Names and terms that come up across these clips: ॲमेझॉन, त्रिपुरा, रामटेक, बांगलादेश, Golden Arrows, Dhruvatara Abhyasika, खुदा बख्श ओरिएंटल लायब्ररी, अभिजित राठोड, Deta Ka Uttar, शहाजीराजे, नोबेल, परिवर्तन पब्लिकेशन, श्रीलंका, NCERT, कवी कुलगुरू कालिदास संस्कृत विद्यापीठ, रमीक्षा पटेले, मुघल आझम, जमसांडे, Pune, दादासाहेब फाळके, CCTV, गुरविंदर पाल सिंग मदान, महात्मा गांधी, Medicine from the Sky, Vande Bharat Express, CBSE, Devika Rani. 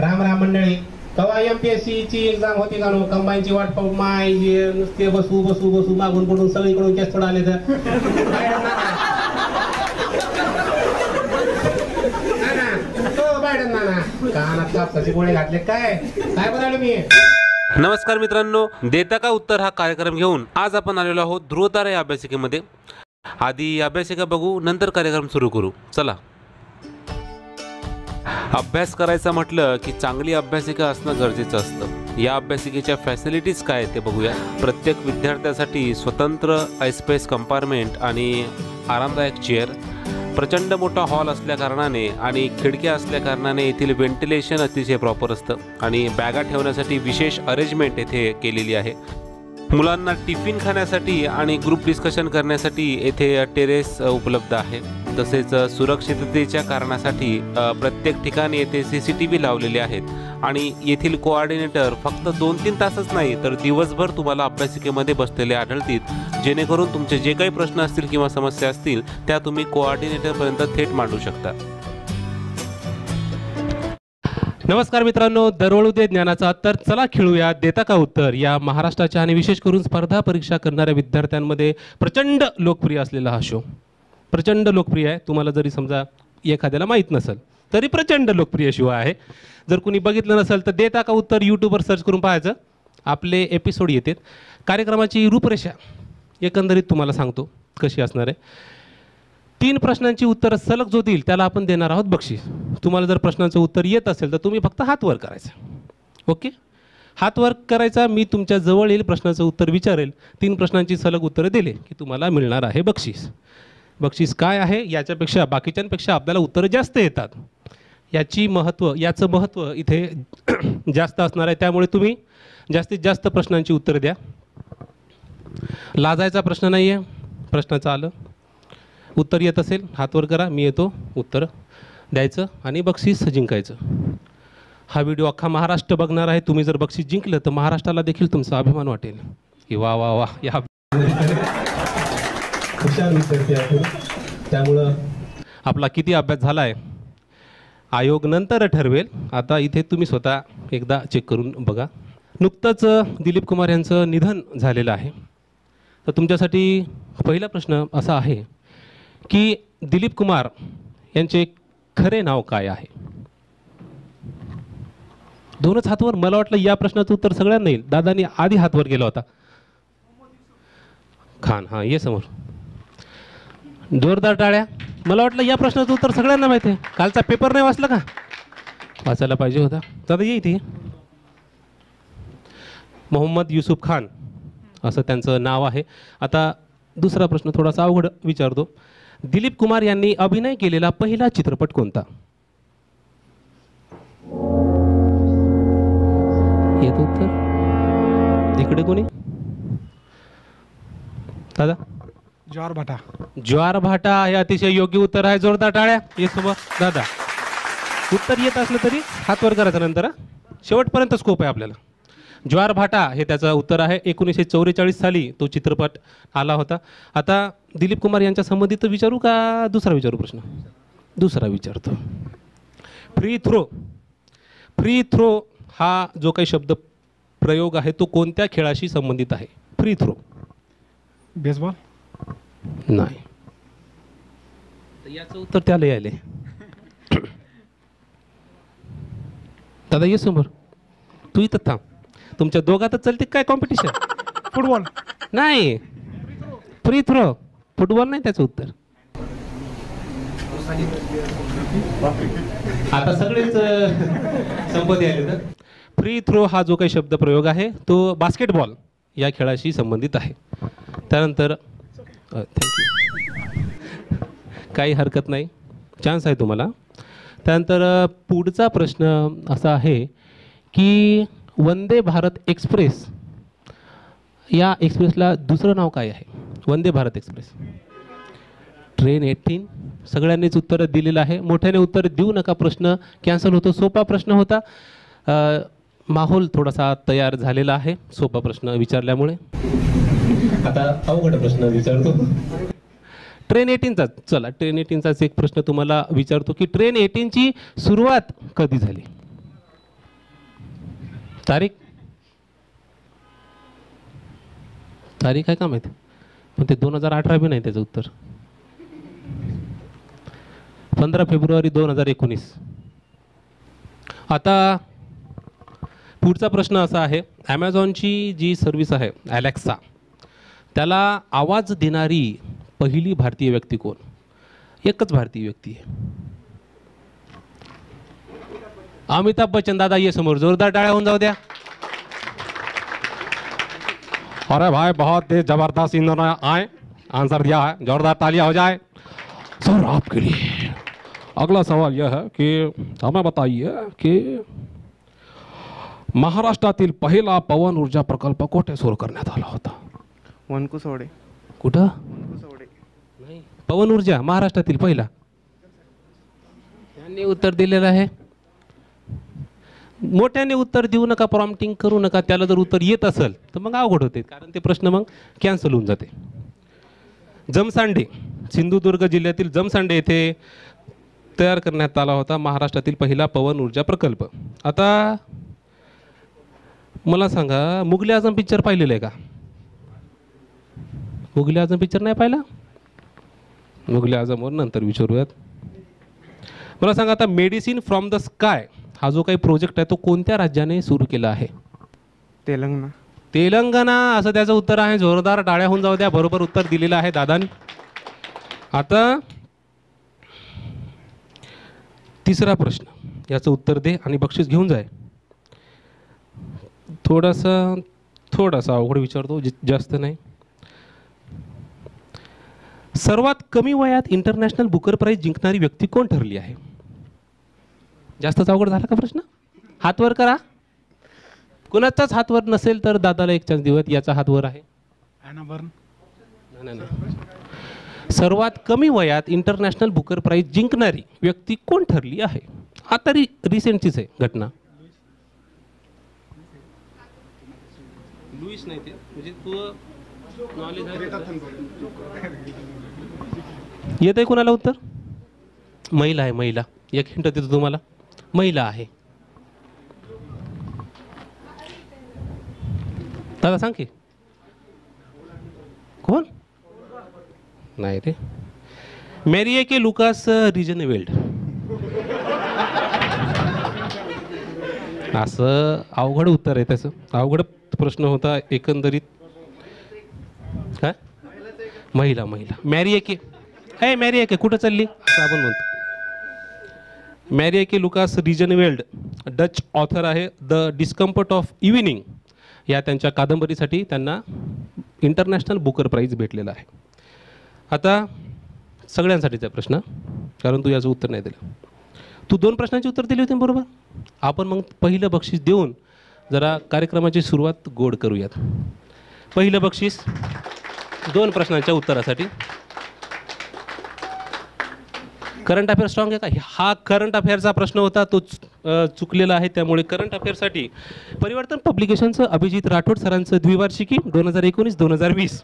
राम राम मंडळी तेव्हा एमपीएससी ची एक्झाम होती का नो कंबाईनची वाट पाहू माय जे नुसते बसू बसू बसू मागून पडून सगळीकडून केस चढाले तर मॅडम नाना कानात कापसाचे गोळे घातले काय काय बोलालो मी। नमस्कार मित्रांनो, देता का उत्तर हा कार्यक्रम घेऊन आज आपण आलेलो आहोत ध्रुवतारा अभ्यासिकेमध्ये। आधी अभ्यासिका बघू, नंतर कार्यक्रम सुरू करू, चला। अभ्यास करायचा म्हटलं की चांगली अभ्यासिका असणं गरजेचं असतं। या अभ्यासिकेच्या फॅसिलिटीज काय ते बघूया। प्रत्येक विद्यार्थ्यासाठी स्वतंत्र स्पेस कंपार्टमेंट आणि आरामदायक चेअर, प्रचंड मोठा हॉल असल्याकारणाने आणि खिडक्या असल्याकारणाने येथील व्हेंटिलेशन अतिशय प्रॉपर असतं आणि बॅगा ठेवण्यासाठी विशेष अरेंजमेंट येथे केलेली आहे। मुलांना टिफिन खाण्यासाठी आणि ग्रुप डिस्कशन करण्यासाठी येथे टेरेस उपलब्ध आहे। तसेच सुरक्षिततेच्या कारणासाठी प्रत्येक ठिकाणी येथे CCTV लावलेले आहेत आणि येथील कोऑर्डिनेटर फक्त 2-3 तासच नाही तर दिवसभर तुम्हाला अभ्यासिकेमध्ये बसलेले आढळतील, जेणेकरून तुमचे जे काही प्रश्न असतील किंवा समस्या असतील त्या तुम्ही कोऑर्डिनेटरपर्यंत थेट मांडू शकता। नमस्कार मित्रांनो, दरवळू दे ज्ञानाचा अत्तर, चला खेळूया देता का उत्तर। या महाराष्ट्राच्या आणि विशेष करून स्पर्धा परीक्षा करणाऱ्या विद्यार्थ्यांमध्ये प्रचंड लोकप्रिय असलेला हा शो प्रचंड लोकप्रिय आहे। तुम्हाला जरी समजा एखाद्याला माहीत नसेल तरी प्रचंड लोकप्रिय शो आहे। जर कुणी बघितलं नसेल तर देता का उत्तर यूट्यूबवर सर्च करून पाहायचं, आपले एपिसोड येतात। कार्यक्रमाची रूपरेषा एकंदरीत तुम्हाला सांगतो कशी असणार आहे। 3 प्रश्नांची उत्तरं सलग जो देईल त्याला आपण देणार आहोत बक्षीस। तुम्हाला जर प्रश्नांचं उत्तर येत असेल तर तुम्ही फक्त हात वर करायचं, ओके, हात वर करायचा, मी तुमच्या जवळ येईल, प्रश्नाचं उत्तर विचारेल। 3 प्रश्नांची सलग उत्तरं दिले की तुम्हाला मिळणार आहे बक्षीस। बक्षीस काय आहे याच्यापेक्षा बाकीच्यांपेक्षा आपल्याला उत्तरं जास्त येतात, याचं महत्त्व इथे जास्त असणार आहे। त्यामुळे तुम्ही जास्तीत जास्त प्रश्नांची उत्तरं द्या, लाजायचा प्रश्न नाही आहे। प्रश्नाचं आलं उत्तर येत असेल हात वर करा, मी येतो, उत्तर द्यायचं आणि बक्षीस जिंकायचं। हा व्हिडिओ अख्खा महाराष्ट्र बघणार आहे, तुम्ही जर बक्षीस जिंकलं तर महाराष्ट्राला देखील तुमचा अभिमान वाटेल की वा वा वा या हुशार विद्यार्थी आपण। त्यामुळं आपला किती अभ्यास झाला आहे आयोग नंतर ठरवेल, आता इथे तुम्ही स्वतः एकदा चेक करून बघा। नुकतंच दिलीप कुमार यांचं निधन झालेलं आहे, तर तुमच्यासाठी पहिला प्रश्न असा आहे की दिलीप कुमार यांचे खरे नाव काय आहे। 2च हातवर, मला वाटलं या प्रश्नाचं उत्तर सगळ्यांना येईल, दादानी आधी हातवर गेला होता। खान, हां ये समोर, जोरदार टाळ्या। मला वाटलं या प्रश्नाचं उत्तर सगळ्यांना माहिती आहे, कालचा पेपर नाही वाचला का, वाचायला पाहिजे होता। दादा ये इथे, मोहम्मद युसुफ खान असं त्यांचं नाव आहे। आता दुसरा प्रश्न थोडासा अवघड विचारतो, दिलीप कुमार यांनी अभिनय केलेला पहिला चित्रपट कोणता। येतो उत्तर इकडे कोणी दादा, ज्वारभाटा। ज्वारभाटा हे अतिशय योग्य उत्तर आहे, जोरदार टाळ्या। ये समोर दादा, उत्तर येत असलं तरी हात वर करायचं, नंतर शेवटपर्यंत स्कोप आहे आपल्याला। ज्वारभाटा हे त्याचं उत्तर आहे। 1944 साली तो चित्रपट आला होता। आता दिलीप कुमार यांच्या संबंधित विचारू का दुसरा विचारू प्रश्न, दुसरा विचारतो। फ्री थ्रो हा जो काही शब्द प्रयोग आहे तो कोणत्या खेळाशी संबंधित आहे। फ्री थ्रो बेसबॉल नाही, तर याचं उत्तर त्याला यायले। दादा ये समोर, तू इथं थांब, तुमच्या दोघातच चलते काय कॉम्पिटिशन। फुटबॉल नाही, फ्री थ्रो, फुटबॉल नाही त्याचं उत्तर। आता सगळेच संपत्ती आले तर फ्री थ्रो हा जो काही शब्द प्रयोग आहे तो बास्केटबॉल या खेळाशी संबंधित आहे। त्यानंतर काही हरकत नाही, चान्स आहे तुम्हाला। त्यानंतर पुढचा प्रश्न असा आहे की वंदे भारत एक्सप्रेस या एक्सप्रेसला दुसरं नाव काय आहे। Vande Bharat express train 18। सगळ्यांनीच उत्तर दिलेलं आहे, मोठ्याने उत्तर देऊ नका, प्रश्न कॅन्सल होतो। सोपा प्रश्न होता, माहोल थोडासा तयार झालेला आहे सोपा प्रश्न विचारल्यामुळे। आता अवघड प्रश्न विचारतो, ट्रेन 18चा, चला ट्रेन 18चाच एक प्रश्न तुम्हाला विचारतो की ट्रेन 18ची सुरुवात कधी झाली। तारीख तारीख आहे का माहिती, पण ते 2018 बी नाही त्याचं उत्तर. 15 फेब्रुवारी 2019. आता पुढचा प्रश्न असा आहे, ॲमेझॉनची जी सर्व्हिस आहे अलेक्सा, त्याला आवाज देणारी पहिली भारतीय व्यक्ती कोण? एकच भारतीय व्यक्ती आहे, अमिताभ बच्चन. दादा ये समोर, जोरदार टाळ्या होऊन जाऊ द्या. अरे भाई बहुत ही जबरदस्त, इन्होंने आए आंसर दिया है, जोरदार तालियां हो जाए सर आपके लिए. अगला सवाल यह है कि हमें बताइए कि महाराष्ट्रातील पहिला पवन ऊर्जा प्रकल्प कुठे सुरू करण्यात आला होता? वनकुसोडे. कुठं? वनकुसोडे. नाही, पवन ऊर्जा महाराष्ट्रातील पहिला, त्यांनी उत्तर दिलेलं आहे. मोठ्याने उत्तर देऊ नका, प्रॉम्प्टिंग करू नका, त्याला जर उत्तर येत असेल तर मग अवघड होते, कारण ते प्रश्न मग कॅन्सल होऊन जाते. जमसांडे, सिंधुदुर्ग जिल्ह्यातील जमसांडे येथे तयार करण्यात आला होता महाराष्ट्रातील पहिला पवन ऊर्जा प्रकल्प. आता मला सांगा, मुघल आझम पिक्चर पाहिलेला आहे का? मुघल आझम पिक्चर नाही पाहिला? मुघल आझमवर नंतर विचारूयात. मला सांगा आता, मेडिसिन फ्रॉम द स्काय हा जो काही प्रोजेक्ट आहे तो कोणत्या राज्याने सुरू केला आहे? तेलंगणा. तेलंगणा असं त्याचं उत्तर आहे. जोरदार टाळ्या होऊन जाऊ द्या, बरोबर उत्तर दिलेलं आहे दादांनी. आता तिसरा प्रश्न, याचं उत्तर दे आणि बक्षीस घेऊन जाय. थोडासा अवघड विचारतो, जास्त नाही. सर्वात कमी वयात इंटरनॅशनल बुकर प्राईज जिंकणारी व्यक्ती कोण ठरली आहे? जास्तच अवघड झाला का प्रश्न? हात वर करा, कोणाचाच हात वर नसेल तर दादाला एक चान्स देऊयात. याचा हात वर आहे. सर्वात कमी वयात इंटरनॅशनल बुकर प्राईज जिंकणारी व्यक्ती कोण ठरली आहे? आता रिसेंटचीच आहे घटना. लुईस नाही ते, म्हणजे तू नॉलेज आहे. येत आहे कोणाला उत्तर? महिला आहे. महिला, एक हिंट देतो तुम्हाला, महिला आहे. दादा सांग की कोण? नाही रे, मॅरिएके लुकास रिजनेवेल्ड. असं अवघड उत्तर आहे त्याचं, अवघड प्रश्न होता एकंदरीत. काय महिला? महिला मॅरिएके. अय मॅरिएके कुठं चालली असं आपण म्हणतो. Marieke Lucas Rijneveld Dutch author आहे. द डिस्कम्फर्ट ऑफ इव्हिनिंग या त्यांच्या कादंबरीसाठी त्यांना इंटरनॅशनल बुकर प्राईज भेटलेला आहे. आता सगळ्यांसाठीचा प्रश्न, कारण तू याचं उत्तर नाही दिलं. तू दोन प्रश्नांची उत्तर दिली होती बरोबर. आपण मग पहिलं बक्षीस देऊन जरा कार्यक्रमाची सुरुवात गोड करूयात. पहिलं बक्षीस 2 प्रश्नांच्या उत्तरासाठी. करंट अफेअर स्ट्रॉंग आहे का? हा करंट अफेअरचा प्रश्न होता, तो चुकलेला आहे. त्यामुळे करंट अफेअरसाठी परिवर्तन पब्लिकेशनचं अभिजित राठोड सरांचं द्विवार्षिकी 2019-2020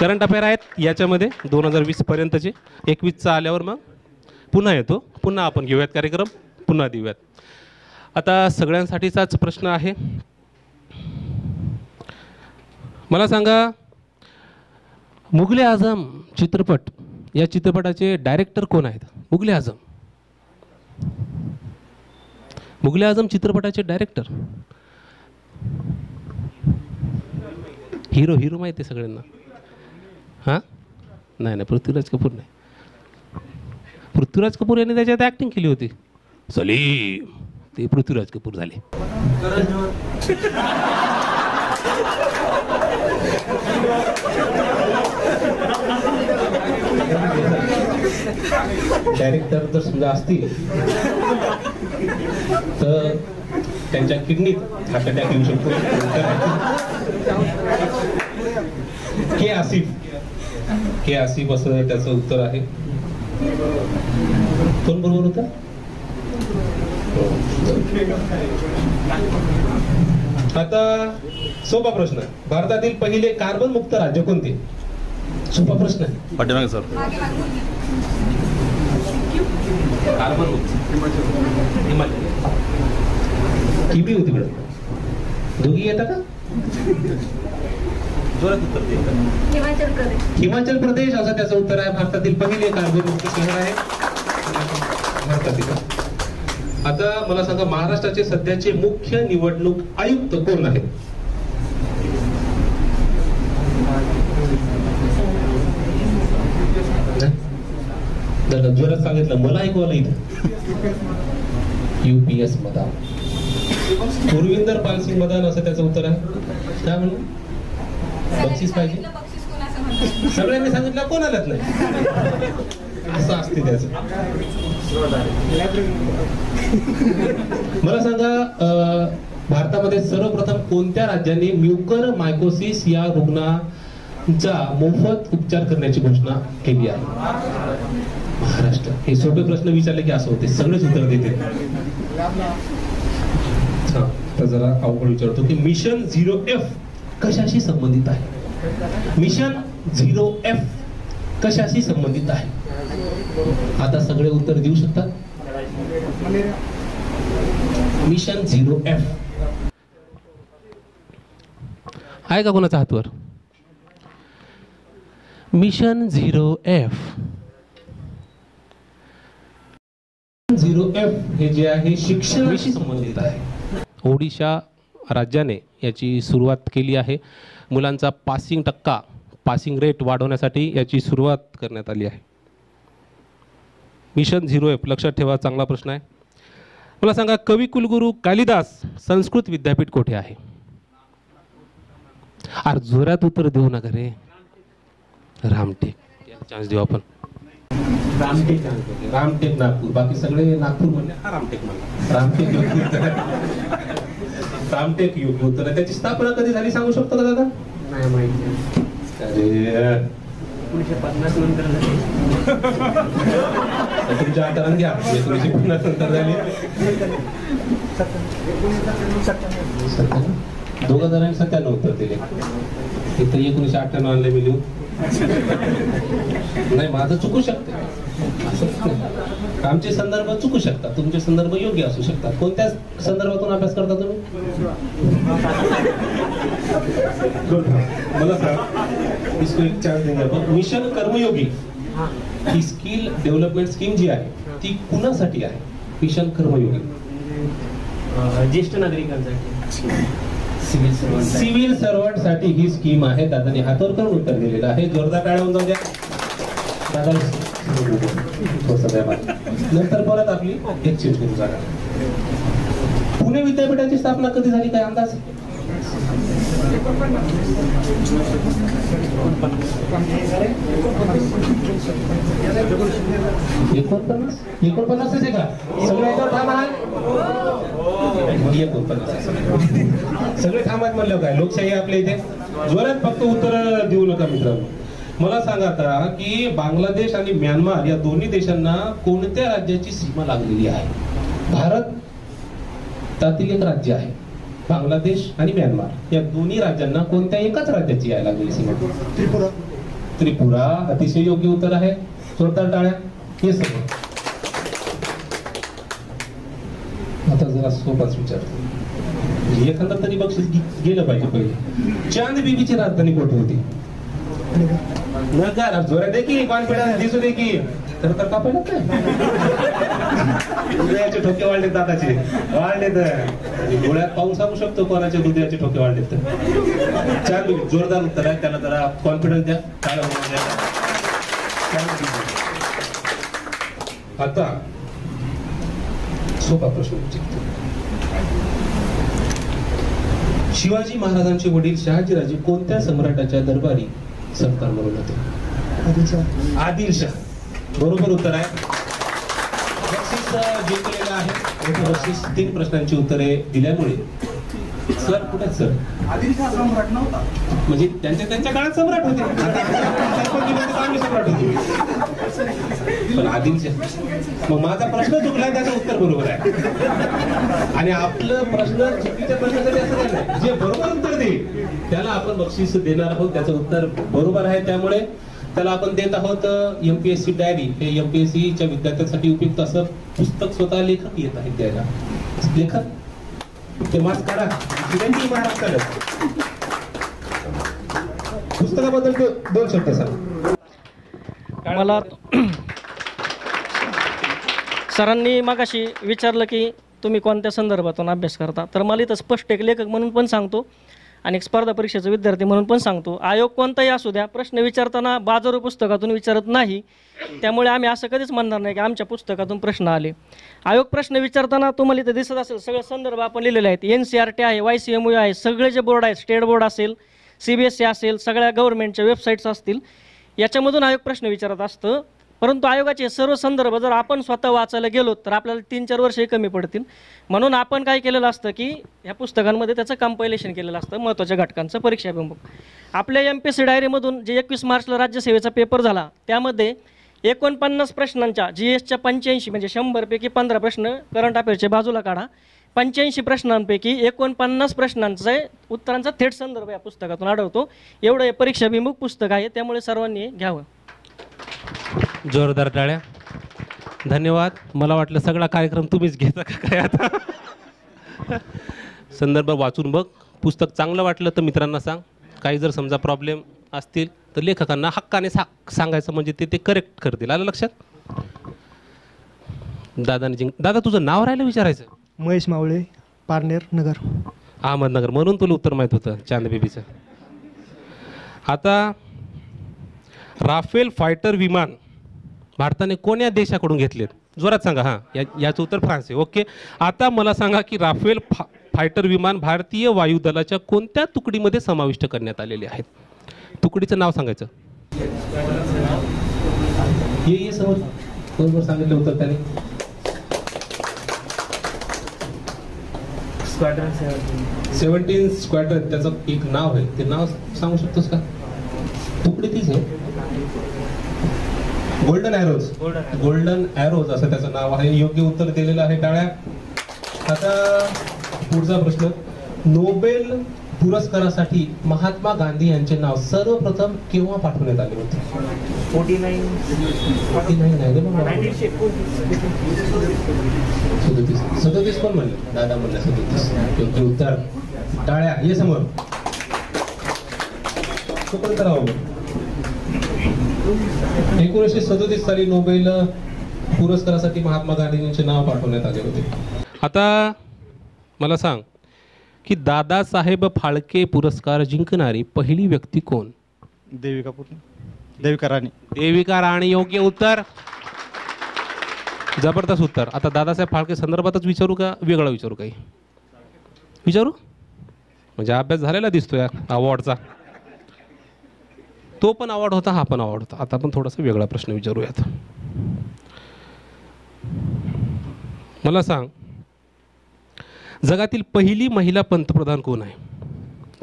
करंट अफेअर आहेत. याच्यामध्ये 2020 पर्यंतचे, 21चा आल्यावर मग पुन्हा येतो, पुन्हा आपण घेऊयात कार्यक्रम, पुन्हा देऊयात. आता सगळ्यांसाठीचाच प्रश्न आहे. मला सांगा, मुघल आझम चित्रपट, या चित्रपटाचे डायरेक्टर कोण आहेत? मुघल आझम. मुघल आझम चित्रपटाचे डायरेक्टर, हिरो हिरो माहिती आहे सगळ्यांना? हां, नाही नाही, पृथ्वीराज कपूर नाही. पृथ्वीराज कपूर यांनी त्याच्यात ॲक्टिंग केली होती. सलीम, ते पृथ्वीराज कपूर झाले. डायरेक्टर जर समजा असतील तर त्यांच्या किडनीत हार्ट अटॅक येऊ शकतो. के आसिफ असं त्याचं उत्तर आहे. कोण बरोबर होता? आता सोपा प्रश्न, भारतातील पहिले कार्बन मुक्त राज्य कोणते? सोपा प्रश्न आहे. पाठीमागे सर, कार्बन मुक्त हिमाचल. किती होती बरं? दोघी येता का? हिमाचल प्रदेश. हिमाचल प्रदेश असं त्याचं उत्तर आहे. भारतातील पहिले कार्बोमुक्त शहर आहे भारतातील. आता मला सांगा महाराष्ट्राचे सध्याचे मुख्य निवडणूक आयुक्त कोण आहेत? जोरात सांगितलं मला ऐकू आलं इथं. यूपीएस मदान. गुरविंदर पाल सिंग मदान असं त्याचं उत्तर आहे. काय म्हणून बक्षीस पाहिजे? सगळ्यांनी सांगितलं कोणालाच नाही असं असते त्याचं. मला सांगा भारतामध्ये सर्वप्रथम कोणत्या राज्याने म्युकर मायकोसिस या रुग्णांचा मोफत उपचार करण्याची घोषणा केली आहे? महाराष्ट्र. हे सोपे प्रश्न विचारले की असं होते, सगळेच उत्तर देते. तर जरा अवघड विचारतो की मिशन 0F कशाशी संबंधित आहे? मिशन 0F कशाशी संबंधित आहे? आता सगळे उत्तर देऊ शकतात. मिशन 0F आहे का कोणाच्या हातवर? मिशन 0F हे जे आहे शिक्षणाशी संबंधित आहे. ओडिशा राज्याने याची सुरुवात केली आहे. मुलांचा पासिंग टक्का पासिंग रेट वाढवण्यासाठी याची सुरुवात करण्यात आली आहे. मिशन 0F लक्षात ठेवा, चांगला प्रश्न आहे. मला सांगा कवी कुलगुरू कालिदास संस्कृत विद्यापीठ कोठे आहे? आर जोरात उत्तर देऊ नका रे. रामटेक. चान्स देऊ आपण. रामटेक. रामटेक नागपूर. बाकी सगळे नागपूर म्हणले. हा रामटेक म्हणला. रामटेक. रामटेक योग्य उत्तर. त्याची स्थापना कधी झाली सांगू शकतो का दादा? नाही माहिती. अरे 1950 नंतर झाली. तुमच्या आठवण घ्या 1950 नंतर झाली. 2097 उत्तर दिले इथे. 1998 आणले मी लिहून. नाही माझं चुकू शकते. आमचे संदर्भ चुकू शकतात, तुमचे संदर्भ योग्य असू शकतात. कोणत्या संदर्भातून अभ्यास करता तुम्ही? मला सांग इसको एक चान्स देणार. मिशन कर्मयोगी ही स्किल डेव्हलपमेंट स्कीम जी आहे ती कुणासाठी आहे? मिशन कर्मयोगी ज्येष्ठ नागरिकांसाठी, सिव्हिल सर्वंट साठी ही स्कीम आहे. दादाने हातावर करून उत्तर दिलेलं आहे. जोरदार टाळ्या होऊन जाऊ द्या दादा. नंतर परत आपली एक्सचेंज करू जागा. पुणे विद्यापीठाची स्थापना कधी झाली काय अंदाज? 49 आहे का? सगळ्यांवर थांब आहे. 49 सगळे थांबत म्हणलं काय लोकशाही आपल्या इथे. जोरात फक्त उत्तर देऊ नका मित्रांनो. मला सांगा आता की बांगलादेश आणि म्यानमार या दोन्ही देशांना कोणत्या राज्याची सीमा लागलेली आहे? भारत त्यातील एक राज्य आहे. बांगलादेश आणि म्यानमार या दोन्ही राज्यांना कोणत्या एकाच राज्याची यायला लागलेली सीमा? त्रिपुरा. त्रिपुरा अतिशय योग्य उत्तर आहे. जोरदार टाळ्या. हे सगळं आता जरा सोपाच विचारतो. एखादा तरी बक्षीस गेलं पाहिजे पहिले. चांद बीबीची राजधानी कोठे होती? नगर. जोरात देखील कॉन्फिडन्स दिसू दे की. तर का पण हृदयाचे ठोके वाढले दादाचे वाढले. तर गोळ्यात पाहून सांगू शकतो कोणाचे हृदयाचे ठोके वाढले तर. चार जोरदार उत्तर आहे. त्यांना जरा कॉन्फिडन्स द्या. आता सोपा प्रश्न विचारतो. शिवाजी महाराजांचे वडील शहाजीराजे कोणत्या सम्राटाच्या दरबारी सरकार म्हणून होते? आदिलशाह. बरोबर उत्तर आहे. बक्षीस जिंकलेलं आहे. बक्षीस 3 प्रश्नांची उत्तरे दिल्यामुळे. सर कुठे सर? आदिलशाह सम्राट नव्हता म्हणजे त्यांच्या काळात सम्राट होते पण आदिलशाह. मग माझा प्रश्न चुकला त्याचं उत्तर बरोबर आहे. आणि आपलं प्रश्न चुकीच्या प्रश्नासाठी असं नाही, जे बरोबर उत्तर देईल त्याला आपण बक्षीस देणार आहोत. त्याचं उत्तर बरोबर आहे त्यामुळे त्याला आपण देत आहोत MPSC डायरी. हे MPSCच्या विद्यार्थ्यांसाठी उपयुक्त असं पुस्तक स्वतः लेखक येत आहेत द्यायला. लेखक विनंती महाराष्ट्राला पुस्तकाबद्दल दोन शब्द सांग. मला सरांनी मगाशी विचारलं की तुम्ही कोणत्या संदर्भातून अभ्यास करता, तर मला इथं स्पष्ट एक लेखक म्हणून पण सांगतो आणि स्पर्धा परीक्षेचा विद्यार्थी म्हणून पण सांगतो, आयोग कोणताही असू द्या प्रश्न विचारताना बाजारू पुस्तकातून विचारत नाही. त्यामुळे आम्ही असं कधीच म्हणणार नाही की आमच्या पुस्तकातून प्रश्न आले. आयोग प्रश्न विचारताना तुम्हाला इथे दिसत असेल सगळे संदर्भ आपण लिहिलेले आहेत, NCERT आहे, YCMU आहे, सगळे जे बोर्ड आहेत स्टेट बोर्ड असेल, CBSE असेल, सगळ्या गव्हर्नमेंटच्या वेबसाईट्स असतील, याच्यामधून आयोग प्रश्न विचारत असतं. परंतु आयोगाचे सर्व संदर्भ जर आपण स्वतः वाचायला गेलो तर आपल्याला 3-4 वर्षे कमी पडतील. म्हणून आपण काय केलेलं असतं की ह्या पुस्तकांमध्ये त्याचं कंपायलेशन केलेलं असतं, महत्त्वाच्या घटकांचं परीक्षाभिमुख. आपल्या MPSC डायरीमधून जे 21 मार्चला राज्यसेवेचा पेपर झाला त्यामध्ये 49 प्रश्नांच्या GS च्या 85 म्हणजे 100पैकी 15 प्रश्न करंट अफेअरच्या बाजूला काढा, 85 प्रश्नांपैकी 49 प्रश्नांचे उत्तरांचा थेट संदर्भ या पुस्तकातून आढळतो. एवढं हे परीक्षाभिमुख पुस्तक आहे, त्यामुळे सर्वांनी घ्यावं. जोरदार टाळ्या. धन्यवाद. मला वाटलं सगळा कार्यक्रम तुम्हीच घेता का काय. आता संदर्भ वाचून बघ, पुस्तक चांगलं वाटलं तर मित्रांना सांग, काही जर समजा प्रॉब्लेम असतील तर लेखकांना हक्काने सांगायचं म्हणजे ते करेक्ट करतील. आलं लक्षात. दादाने जिंक. दादा तुझं नाव राहिलं विचारायचं. महेश मावळे, पारनेर नगर, अहमदनगर. म्हणून तुला उत्तर माहीत होतं चांदबेबीचं. आता राफेल फायटर विमान भारताने कोण्या देशाकडून घेतलेत जोरात सांगा. हां, याचं उत्तर फ्रान्स आहे. ओके. आता मला सांगा की राफेल फायटर विमान भारतीय वायुदलाच्या कोणत्या तुकडीमध्ये समाविष्ट करण्यात आलेले आहेत. तुकडीचं नाव सांगायचं. हे समोर सांगितलं होतं त्याने. स्क्वॅड्रन 17 स्क्वॅड्रन त्याचं एक नाव आहे, ते नाव सांगू शकतोस का. तुकडी तीच आहे. Golden arrows. गोल्डन एरोज असं त्याचं नाव आहे. योग्य उत्तर दिलेलं आहे टाळ्या. आता पुढचा प्रश्न. नोबेल पुरस्कारासाठी महात्मा गांधी यांचे नाव सर्वप्रथम केव्हा पाठवण्यात आले होते. 49 नाही, 37 पण म्हणले दादा, म्हणले 37. योग्य उत्तर टाळ्या. हे समोर सुपर करावं. 1937 साली नोबेल पुरस्कारासाठी महात्मा गांधींचे नाव पाठवण्यात आले होते. आता मला सांग की दादासाहेब फाळके पुरस्कार जिंकणारी पहिली व्यक्ती कोण. देविका राणी. देविका राणी योग्य उत्तर. जबरदस्त उत्तर. आता दादासाहेब फाळके संदर्भातच विचारू का वेगळा विचारू, काही विचारू म्हणजे अभ्यास झालेला दिसतो या अवॉर्डचा. तो पण अवॉर्ड होता, हा पण अवॉर्ड होता. आता आपण थोडासा वेगळा प्रश्न विचारूयात. मला सांग जगातील पहिली महिला पंतप्रधान कोण आहे.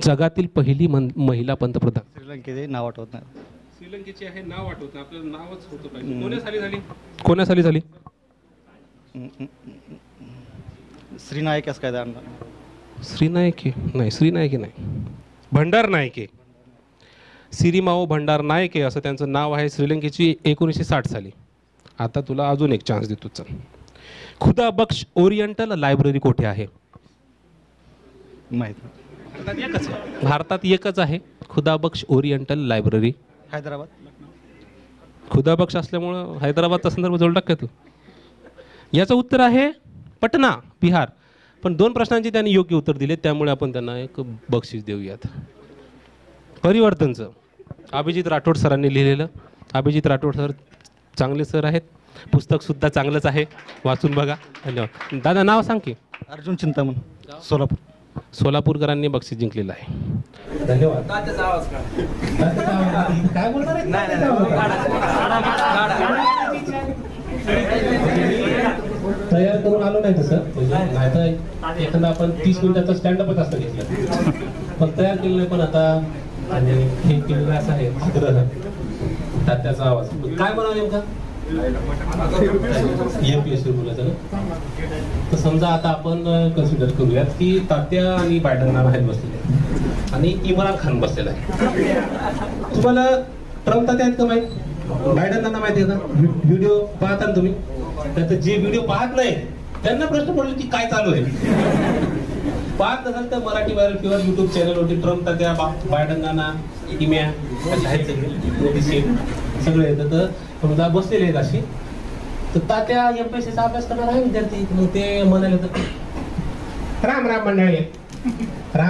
जगातील पहिली महिला पंतप्रधान. श्रीलंकेचे नाव आठवत नाही. श्रीलंकेचे आहे नाव आठवत नाही आपल्याला. नावच होतं पाहिजे. कोण्या साली झाली. कोण्या साली झाली. श्रीनायके असं काय. श्रीनायके नाही. श्रीनायके नाही, भंडारनायके. सिरीमाओ भंडारनायके असं त्यांचं नाव आहे. श्रीलंकेची 1960 साली. आता तुला अजून एक चान्स देतो. चल. खुदा बख्श ओरिएंटल लायब्ररी कुठे आहे. माहिती. भारतात एकच आहे खुदा बख्श ओरिएंटल लायब्ररी. हैदराबाद. खुदा बख्श असल्यामुळं हैदराबादचा संदर्भ जोडला का तू. याचं उत्तर आहे पटना, बिहार. पण 2 प्रश्नांची त्यांनी योग्य उत्तर दिले त्यामुळे आपण त्यांना एक बक्षीस देऊयात. परिवर्तनचं अभिजित राठोड सरांनी लिहिलेलं. अभिजित राठोड सर चांगले सर आहेत. पुस्तकसुद्धा चांगलंच आहे, वाचून बघा. धन्यवाद. दादा नाव सांग की. अर्जुन चिंतामण, सोलापूर. सोलापूरकरांनी बक्षीस जिंकलेलं आहे. धन्यवाद. तयार करून आलो नाही तसं, नाही तर एखादा आपण 30 मिनिटाचा स्टँडअपच असतं घेतलं, पण तयार केलं नाही. पण आता हे केलेलं असं आहे त्याचा आवाज काय म्हणावं नेमका. MPSC बोलायचं ना. तर समजा आता आपण कन्सिडर करूयात की तात्या आणि बायडन आहेत बसलेले आणि इम्रान खान बसलेला आहे. तुम्हाला ट्रम्प तात्या आहेत का माहीत, बायडन माहिती आहे का. व्हिडिओ पाहता ना तुम्ही. तर जे व्हिडिओ पाहत नाही त्यांना प्रश्न पडला की काय चालू आहे. पाहत असाल तर मराठी व्हायरल फिवर युट्यूब चॅनलवरती ट्रम्प तात्या बायडनाना इम्या असे आहेत सगळे सगळे येतात तर समजा बसलेले आहेत असे तर तात्या एमपीएससीचा अभ्यास करणार आहे विद्यार्थी मग ते म्हणाले तर राम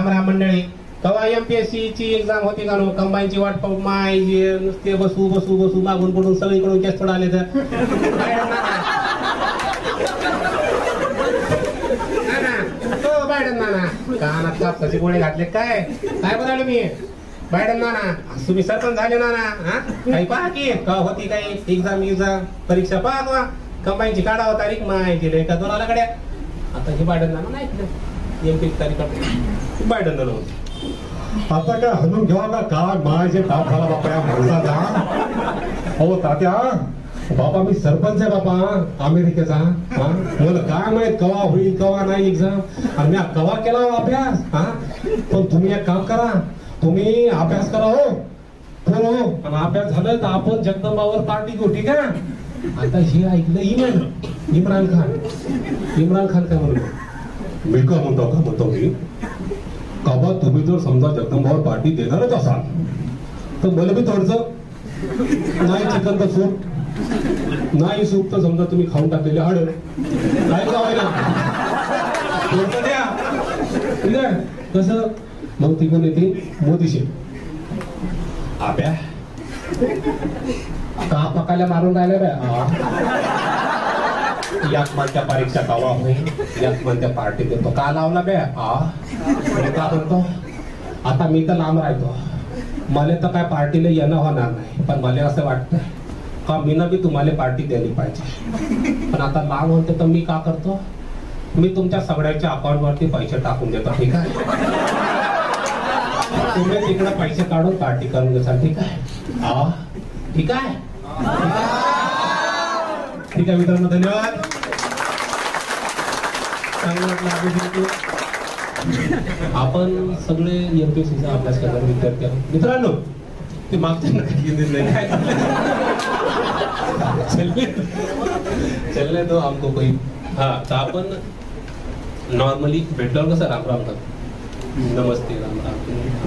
राम मंडळी तेव्हा एमपीएससीची एक्झाम होती का नो कंबाईनची वाट पाहू माय जे नुसते बसू मागून पडून सगळीकडून केस थोडं आले तर कानात कापसाचे गोळे घातले काय काय म्हणाले मी बायडन नाना तुम्ही सरपंच झाले नाना काही पहा की का होती काही एक्झाम परीक्षा पाहतो कंबाईनची काढावं तारीख माहिती दिली का दोनाला कडे आता हे बायडन नाना नाही एमपी तारीख काढतो बायडन नाना आता काय हलून घेवा का काग माझे बाप झाला बापा मुलगा जा हो तात्या बापा मी सरपंच आहे बापा अमेरिकेचा मला काय माहित कवा होईल कवा नाही एक्झाम आणि मी कवा केला अभ्यास हा पण तुम्ही एक काम करा तुम्ही अभ्यास करा हो पूर्ण हो आणि अभ्यास झालं तर आपण जगदंबावर पार्टी घेऊ ठीक आहे आता हे ऐकलं इम्रान खान काय म्हणतो मी का म्हणतो मी कवा तुम्ही जर समजा जगदंबावर पार्टी देणारच असाल तर मला मी थोडंसं नाही चिकन तर सूट नाही सूप तर समजा तुम्ही खाऊन टाकलेले आड काय द्या कस मग ती पण येते मोदीशी आप्या का पकायला मारून राहिला बॅ याच मानच्या परीक्षा कावा होईल याच मानच्या पार्टी देतो का लावला बॅ आ का म्हणतो आता मी तर लांब राहतो मला तर काय पार्टीला येणं होणार नाही पण मला असं वाटतं का मीना भी तुम्हाला पार्टी द्यायला पाहिजे पण आता लांब होते तर मी का करतो मी तुमच्या सगळ्याच्या अकाउंटवरती पैसे टाकून देतो ठीक आहे तुम्ही तिकडे पैसे काढून पार्टी करून देता ठीक आहे हा ठीक आहे ठीक आहे मित्रांनो धन्यवाद आपण सगळे एमपीएससीचा अभ्यास करणारे विद्यार्थी आहोत मित्रांनो ते मागच्या काय चलने तो हमको कोई हाँ तो अपन नॉर्मली भेटला कसं राम नमस्ते राम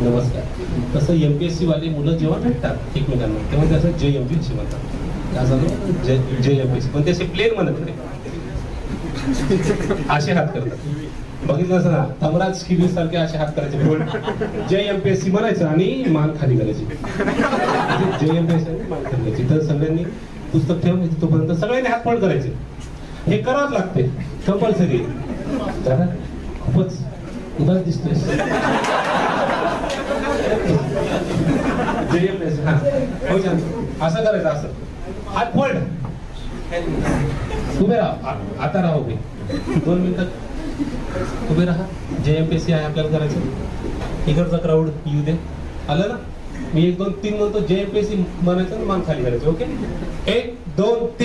नमस्कार तसं एमपीएससी वाले मुलं जेव्हा भेटतात एकमेकांना तेव्हा त्याचं जय एमपीएससी म्हणतात जय एमपीएससी पण त्याचे प्लेन म्हणत नाही असे हात करतात बघितलं असं ना तमराज किल्ली सारखे असे हात करायचे जय एमपीएससी म्हणायचं आणि मान खाली करायची जय एमपीएससी मान खाली करायची तर सगळ्यांनी पुस्तक ठेवून तोपर्यंत सगळ्यांनी हातपळ करायचे हे करावं लागते कंपल्सरी खूपच उदास दिसतोय असं करायचं असं हातपळ उभे राहा आता राहा उभे 2 मिनिटात उभे राहा जेएमपीएससी आहे आपल्याला करायचं इकडचा क्राऊड येऊ दे आलं ना मी 1 2 3 म्हणतो जेएमपीएससी म्हणायचं मान खाली करायचं ओके 1 2